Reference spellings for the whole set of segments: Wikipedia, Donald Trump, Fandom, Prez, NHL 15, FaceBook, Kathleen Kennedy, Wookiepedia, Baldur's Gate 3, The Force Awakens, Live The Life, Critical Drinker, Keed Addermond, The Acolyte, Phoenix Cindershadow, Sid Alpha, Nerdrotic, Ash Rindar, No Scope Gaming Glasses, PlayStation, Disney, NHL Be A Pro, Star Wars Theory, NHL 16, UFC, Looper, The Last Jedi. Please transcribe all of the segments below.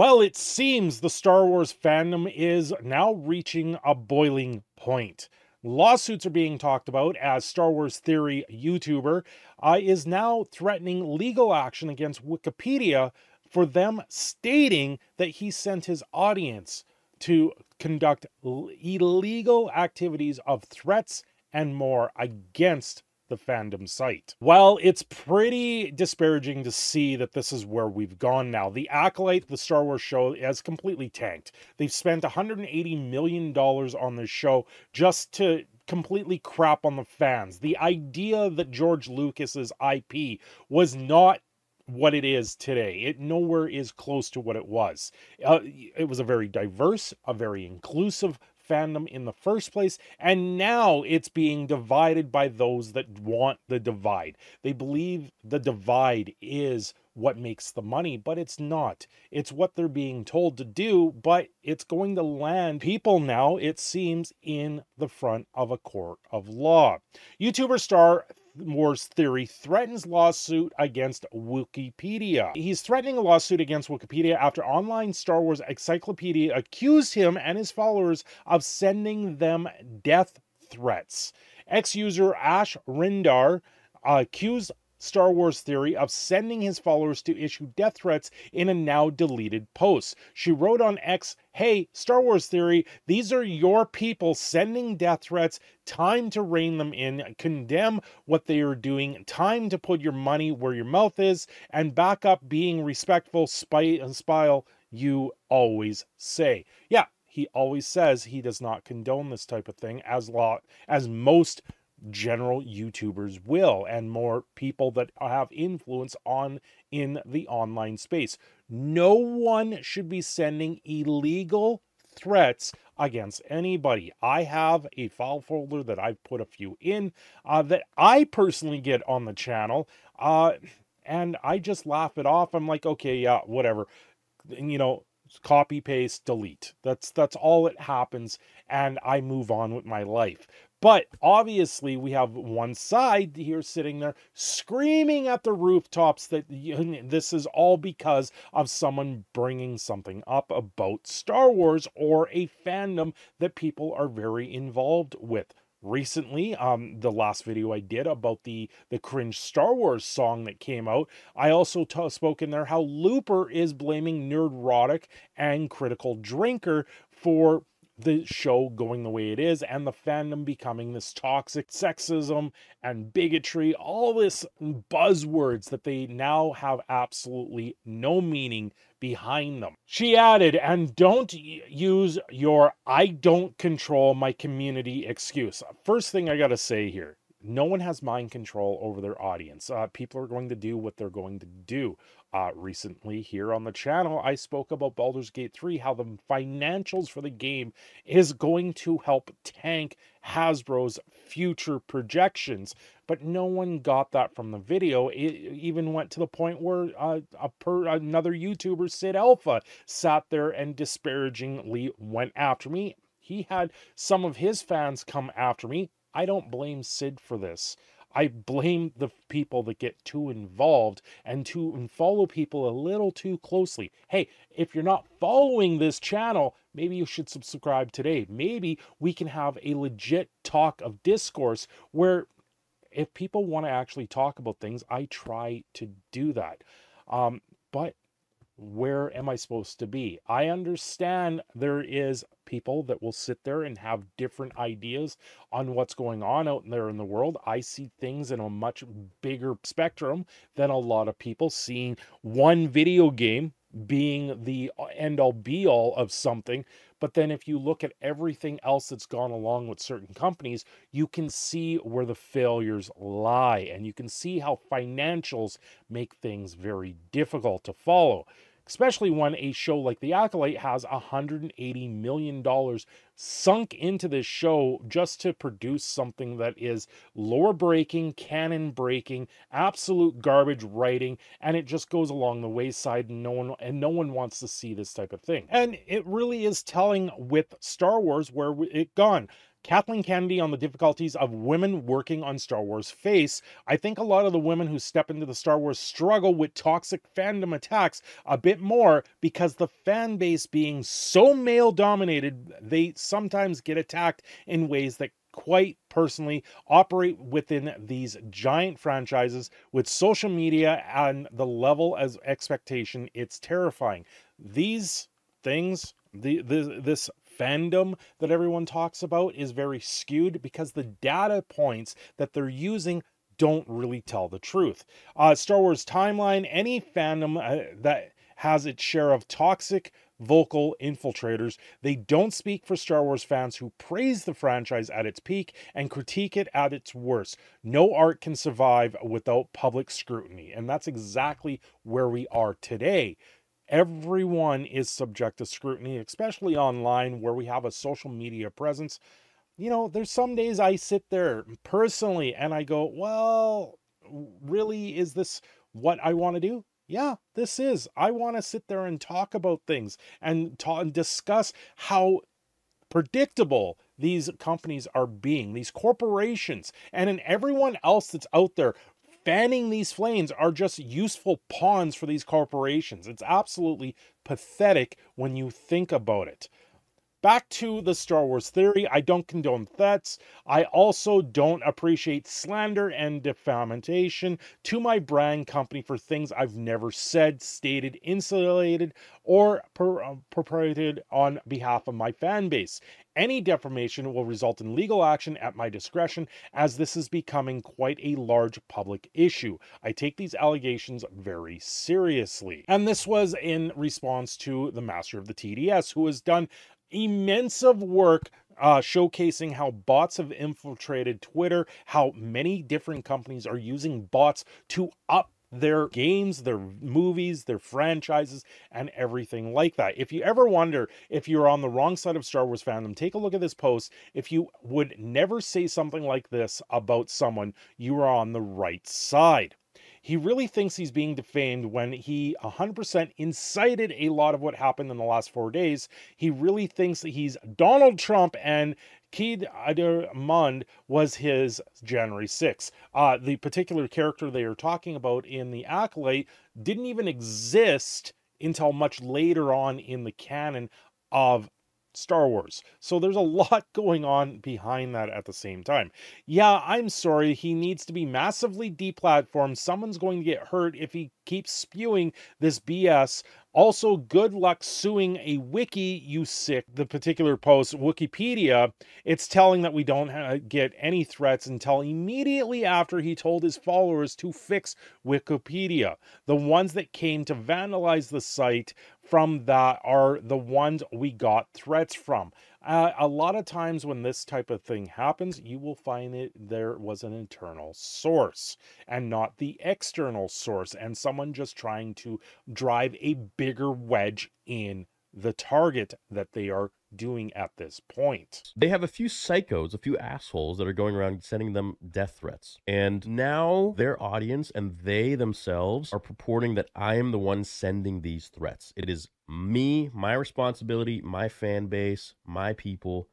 Well, it seems the Star Wars fandom is now reaching a boiling point. Lawsuits are being talked about as Star Wars Theory YouTuber is now threatening legal action against Wikipedia for them stating that he sent his audience to conduct illegal activities of threats and more against the fandom site. Well, it's pretty disparaging to see that this is where we've gone now. The Acolyte, the Star Wars show, has completely tanked. They've spent $180 million on this show just to completely crap on the fans. The idea that George Lucas's IP was not what it is today. It nowhere is close to what it was. It was a very diverse, a very inclusive fandom in the first place, and now it's being divided by those that want the divide. They believe the divide is what makes the money, but it's not. It's what they're being told to do, but it's going to land people now, it seems, in the front of a court of law. YouTuber Star Wars Theory threatens lawsuit against Wookiepedia. He's threatening a lawsuit against Wookiepedia after online Star Wars encyclopedia accused him and his followers of sending them death threats. Ex-user Ash Rindar accused Star Wars Theory of sending his followers to issue death threats in a now deleted post. She wrote on X, "Hey, Star Wars Theory, these are your people sending death threats. Time to rein them in, condemn what they are doing, time to put your money where your mouth is, and back up being respectful, spile you always say." Yeah, he always says he does not condone this type of thing, as most general YouTubers will, and more people that have influence in the online space. No one should be sending illegal threats against anybody. I have a file folder that I've put a few in that I personally get on the channel, and I just laugh it off. I'm like, okay, yeah, whatever, you know, copy, paste, delete. That's all that happens, and I move on with my life. But obviously we have one side here sitting there screaming at the rooftops that this is all because of someone bringing something up about Star Wars or a fandom that people are very involved with. Recently, the last video I did about the cringe Star Wars song that came out, I also spoke in there how Looper is blaming Nerdrotic and Critical Drinker for the show going the way it is and the fandom becoming this toxic sexism and bigotry, all this buzzwords that they now have absolutely no meaning behind them. She added, "And don't use your 'I don't control my community' excuse." First thing I gotta say here, no one has mind control over their audience. People are going to do what they're going to do. Recently here on the channel, I spoke about Baldur's Gate 3, how the financials for the game is going to help tank Hasbro's future projections. But no one got that from the video. It even went to the point where another YouTuber, Sid Alpha, sat there and disparagingly went after me. He had some of his fans come after me. I don't blame Sid for this. I blame the people that get too involved and to follow people a little too closely. Hey, if you're not following this channel, maybe you should subscribe today. Maybe we can have a legit talk of discourse where if people want to actually talk about things, I try to do that. But where am I supposed to be? I understand there is people that will sit there and have different ideas on what's going on out there in the world. I see things in a much bigger spectrum than a lot of people, seeing one video game being the end-all be-all of something. But then if you look at everything else that's gone along with certain companies, you can see where the failures lie, and you can see how financials make things very difficult to follow. Especially when a show like The Acolyte has $180 million sunk into this show just to produce something that is lore-breaking, canon-breaking, absolute garbage writing, and it just goes along the wayside, and no one wants to see this type of thing. And it really is telling with Star Wars where it gone. Kathleen Kennedy on the difficulties of women working on Star Wars face. I think a lot of the women who step into the Star Wars struggle with toxic fandom attacks a bit more because the fan base being so male dominated, they sometimes get attacked in ways that quite personally operate within these giant franchises with social media and the level as expectation. It's terrifying. These things, this fandom that everyone talks about is very skewed because the data points that they're using don't really tell the truth. Star Wars timeline, any fandom that has its share of toxic vocal infiltrators. They don't speak for Star Wars fans who praise the franchise at its peak and critique it at its worst. No art can survive without public scrutiny, and that's exactly where we are today. Everyone is subject to scrutiny, especially online where we have a social media presence. You know, there's some days I sit there personally and I go, well, really, is this what I want to do? Yeah, this is. I want to sit there and talk about things and discuss how predictable these companies are being, these corporations, and in everyone else that's out there fanning these flames are just useful pawns for these corporations. It's absolutely pathetic when you think about it. Back to the Star Wars theory, I don't condone threats. I also don't appreciate slander and defamation to my brand company for things I've never said, stated, insinuated, or perpetrated on behalf of my fan base. Any defamation will result in legal action at my discretion, as this is becoming quite a large public issue. I take these allegations very seriously. And this was in response to the master of the TDS, who has done immense of work showcasing how bots have infiltrated Twitter, how many different companies are using bots to up their games, their movies, their franchises, and everything like that. If you ever wonder if you're on the wrong side of Star Wars fandom, take a look at this post. If you would never say something like this about someone, you are on the right side. He really thinks he's being defamed when he 100% incited a lot of what happened in the last 4 days. He really thinks that he's Donald Trump and Keed Addermond was his January 6th. The particular character they are talking about in The Acolyte didn't even exist until much later on in the canon of Star Wars. So there's a lot going on behind that at the same time. Yeah, I'm sorry. He needs to be massively deplatformed. Someone's going to get hurt if he keeps spewing this BS. Also, good luck suing a wiki, you sick. The particular post, Wookiepedia, it's telling that we don't get any threats until immediately after he told his followers to fix Wikipedia. The ones that came to vandalize the site from that are the ones we got threats from. A lot of times when this type of thing happens, you will find it there was an internal source and not the external source, and someone just trying to drive a bigger wedge in the target that they are doing at this point. They have a few psychos, a few assholes that are going around sending them death threats. And now their audience and they themselves are purporting that I am the one sending these threats. It is me, my responsibility, my fan base, my people.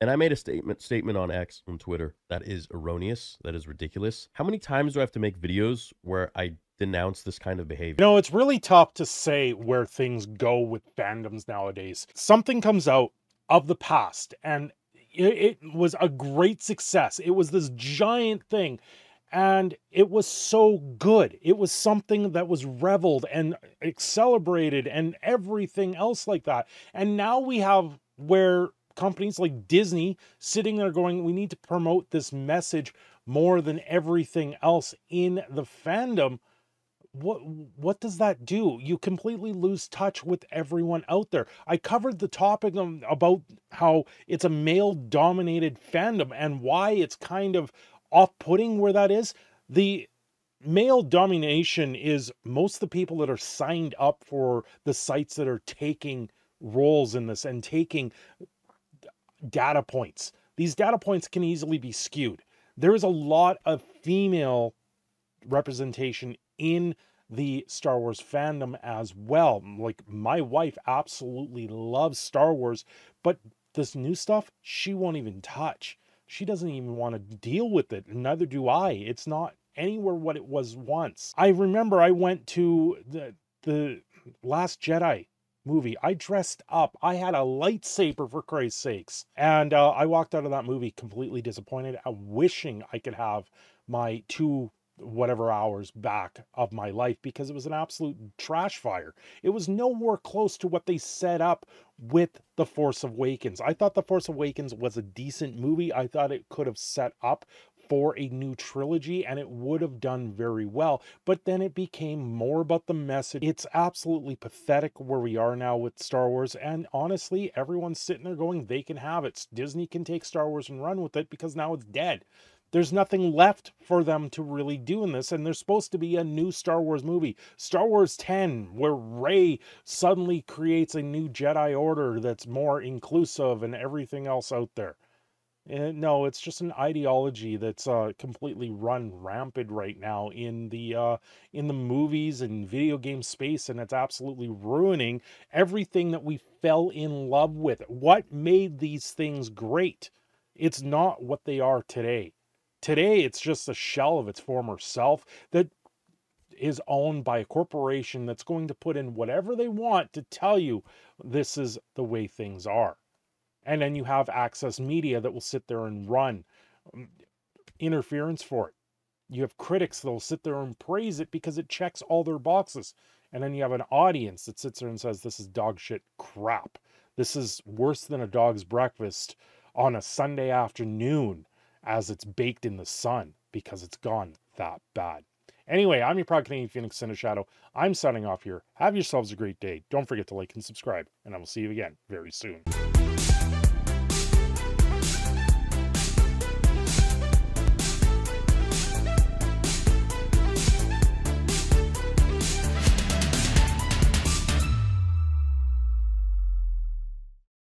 And I made a statement on X on Twitter that is erroneous, that is ridiculous. How many times do I have to make videos where I denounce this kind of behavior? You know, it's really tough to say where things go with fandoms nowadays. Something comes out of the past and it was a great success. It was this giant thing and it was so good. It was something that was reveled and celebrated and everything else like that. And now we have where companies like Disney sitting there going, we need to promote this message more than everything else in the fandom. What does that do? You completely lose touch with everyone out there. I covered the topic about how it's a male-dominated fandom and why it's kind of off-putting where that is. The male domination is most of the people that are signed up for the sites that are taking roles in this and taking data points. These data points can easily be skewed. There is a lot of female representation in the Star Wars fandom as well. Like, my wife absolutely loves Star Wars, but This new stuff, she won't even touch. She doesn't even want to deal with it, and neither do I. It's not anywhere what it was once. I remember I went to the Last Jedi movie. I dressed up. I had a lightsaber, for Christ's sakes. And I walked out of that movie completely disappointed, wishing I could have my 2 whatever hours back of my life, because it was an absolute trash fire. It was nowhere close to what they set up with The Force Awakens. I thought The Force Awakens was a decent movie. I thought it could have set up for a new trilogy and it would have done very well, but then it became more about the message. It's absolutely pathetic where we are now with Star Wars, and honestly, everyone's sitting there going, they can have it. Disney can take Star Wars and run with it, because now it's dead. There's nothing left for them to really do in this, and there's supposed to be a new Star Wars movie. Star Wars 10, where Rey suddenly creates a new Jedi Order that's more inclusive and everything else out there. And no, it's just an ideology that's completely run rampant right now in the movies and video game space, and it's absolutely ruining everything that we fell in love with. What made these things great? It's not what they are today. Today, it's just a shell of its former self that is owned by a corporation that's going to put in whatever they want to tell you this is the way things are. And then you have access media that will sit there and run interference for it. You have critics that will sit there and praise it because it checks all their boxes. And then you have an audience that sits there and says, this is dog shit crap. This is worse than a dog's breakfast on a Sunday afternoon, as it's baked in the sun, because it's gone that bad. Anyway, I'm your proud Canadian Phoenix Cindershadow. I'm signing off here. Have yourselves a great day. Don't forget to like and subscribe, and I will see you again very soon.